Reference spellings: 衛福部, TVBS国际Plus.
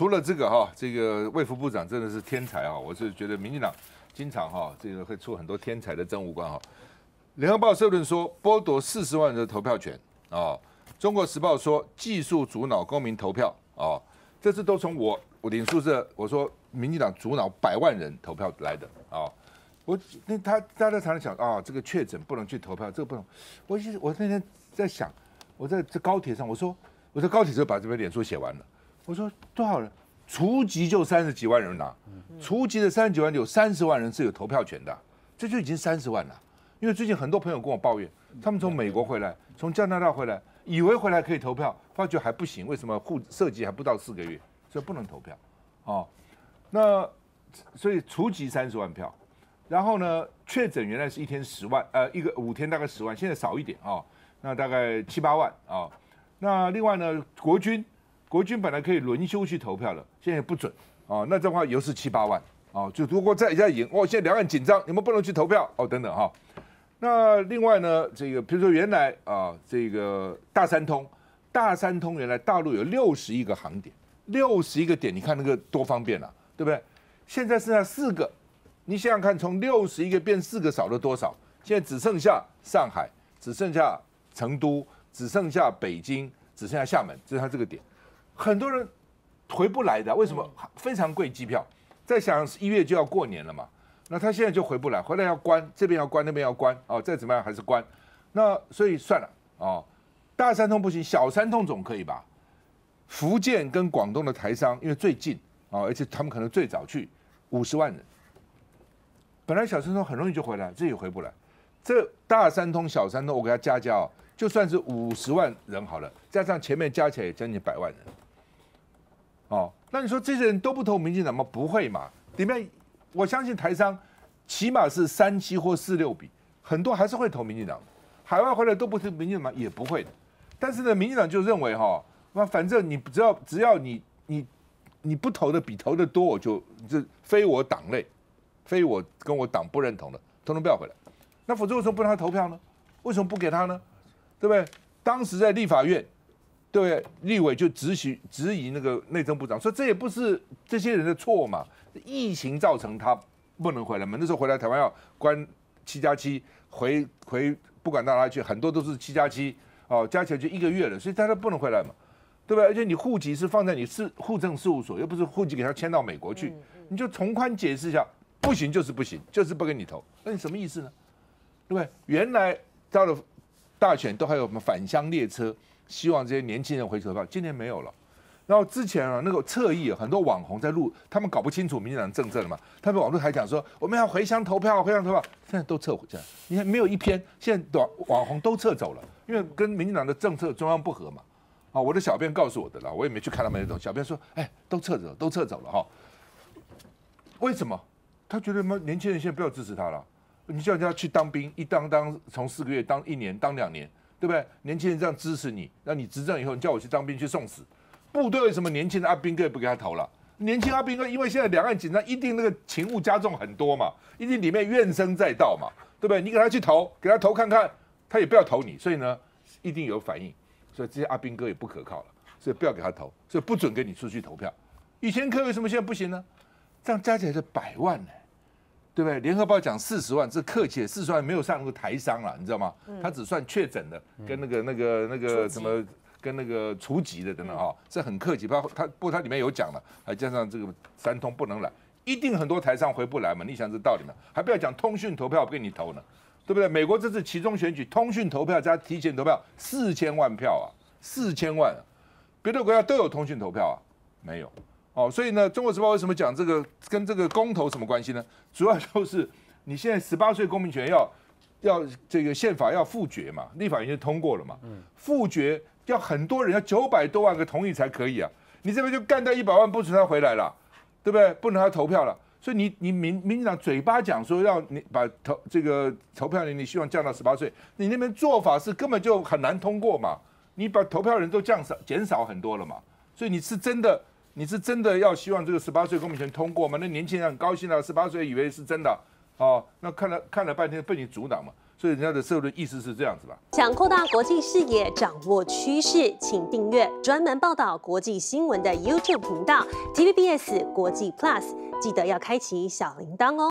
除了这个哈，这个卫福部长真的是天才啊！我是觉得民进党经常哈，这个会出很多天才的政务官哈。联合报社论说剥夺40万人的投票权啊，中国时报说技术阻挠公民投票啊，这次都从我领宿舍我说民进党阻挠100万人投票来的啊。我那大家常常想啊，这个确诊不能去投票，这个不能。我那天在想，我在这高铁上，我在高铁时候把这篇脸书写完了。 我说多少人？除籍就30几万人呐、啊，除籍的30几万有30万人是有投票权的、啊，这就已经30万了。因为最近很多朋友跟我抱怨，他们从美国回来，从加拿大回来，以为回来可以投票，发觉还不行。为什么涉及还不到4个月，所以不能投票。哦，那所以除籍30万票，然后呢，确诊原来是1天10万，5天大概10万，现在少一点啊、哦，那大概7、8万啊、哦。那另外呢，国军本来可以轮休去投票了，现在不准哦。那这话又是7、8万哦。就如果再演哦，现在两岸紧张，你们不能去投票哦，等等哈、哦。那另外呢，这个比如说原来啊，这个大三通原来大陆有61个航点，61个点，你看那个多方便啊，对不对？现在剩下4个，你想想看，从61个变4个，少了多少？现在只剩下上海，只剩下成都，只剩下北京，只剩下厦门，这是它这个点。 很多人回不来的，为什么？非常贵机票。再想1月就要过年了嘛，那他现在就回不来，回来要关，这边要关，那边要关，哦，再怎么样还是关。那所以算了哦，大三通不行，小三通总可以吧？福建跟广东的台商因为最近哦，而且他们可能最早去，50万人。本来小三通很容易就回来，这也回不来。这大三通、小三通，我给他加哦，就算是50万人好了，加上前面加起来也将近100万人。 哦，那你说这些人都不投民进党吗？不会嘛？里面我相信台商起码是37或46比，很多还是会投民进党。海外回来都不投民进党也不会的。但是呢，民进党就认为哈，那反正你只要你不投的比投的多，我就非我党类，非我跟我党不认同的，统统不要回来。那否则为什么不让他投票呢？为什么不给他呢？对不对？当时在立法院。 对，立委就质疑那个内政部长，说这也不是这些人的错嘛，疫情造成他不能回来嘛。那时候回来台湾要关7+7，回不管到哪去，很多都是7+7哦，加起来就1个月了，所以大家不能回来嘛，对吧？而且你户籍是放在你户政事务所，又不是户籍给他迁到美国去，你就从宽解释一下，不行就是不行，就是不给你投，那你什么意思呢？对不对？原来到了大选都还有我们返乡列车。 希望这些年轻人回去投票，今年没有了。然后之前啊，那个侧翼、啊、很多网红在录，他们搞不清楚民进党政策了嘛，他们网络还讲说我们要回乡投票，回乡投票，现在都撤回去了。你看没有一篇，现在网红都撤走了，因为跟民进党的政策中央不合嘛。啊，我的小编告诉我的啦，我也没去看他们那种。小编说，哎，都撤走了哈。为什么？他觉得嘛，年轻人现在不要支持他了，你叫人家去当兵，一当从4个月当1年，当2年。 对不对？年轻人这样支持你，让你执政以后，你叫我去当兵去送死。部队为什么年轻的阿兵哥也不给他投了？年轻阿兵哥，因为现在两岸紧张，一定那个情务加重很多嘛，一定里面怨声载道嘛，对不对？你给他去投，给他投看看，他也不要投你，所以呢，一定有反应。所以这些阿兵哥也不可靠了，所以不要给他投，所以不准给你出去投票。以前可以，为什么现在不行呢？这样加起来是100万呢、欸。 对不对？联合报讲40万，这客气，40万没有算那个台商了，你知道吗？他只算确诊的，跟那个什么，跟那个除籍的等等啊，这很客气。不过他里面有讲了，还加上这个三通不能来，一定很多台商回不来嘛。你想这道理吗？还不要讲通讯投票不给你投呢，对不对？美国这次期中选举，通讯投票加提前投票4000万票啊，4000万、啊，别的国家都有通讯投票啊，没有。 哦，所以呢，《中国时报》为什么讲这个跟这个公投什么关系呢？主要就是你现在18岁公民权要这个宪法要复决嘛，立法院就通过了嘛，复决要很多人要900多万个同意才可以啊，你这边就干掉100万不准他回来了，对不对？不能他投票了，所以你民进党嘴巴讲说要你把投票年龄希望降到18岁，你那边做法是根本就很难通过嘛，你把投票人都减少很多了嘛，所以你是真的要希望这个18岁公民权通过吗？那年轻人很高兴啊，18岁以为是真的哦，那看了半天被你阻挡嘛，所以人家的社论意思是这样子吧？想扩大国际视野，掌握趋势，请订阅专门报道国际新闻的 YouTube 频道 TVBS 国际 Plus， 记得要开启小铃铛哦。